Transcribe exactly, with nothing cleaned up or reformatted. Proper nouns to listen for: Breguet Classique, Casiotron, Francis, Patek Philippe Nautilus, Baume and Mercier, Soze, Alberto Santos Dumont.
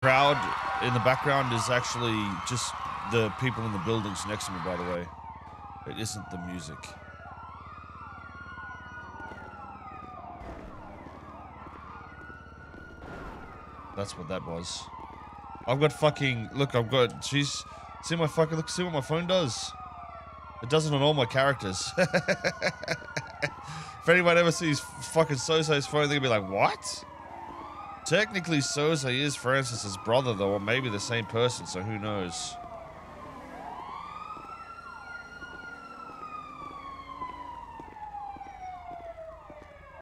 Crowd in the background is actually just the people in the buildings next to me, by the way. It isn't the music. That's what that was. I've got fucking... Look, I've got... She's... See my fucking... Look, see what my phone does? It does it on all my characters. If anyone ever sees fucking Soze's phone, they'll be like, what? Technically, Soze is Francis's brother, though, or maybe the same person, so who knows?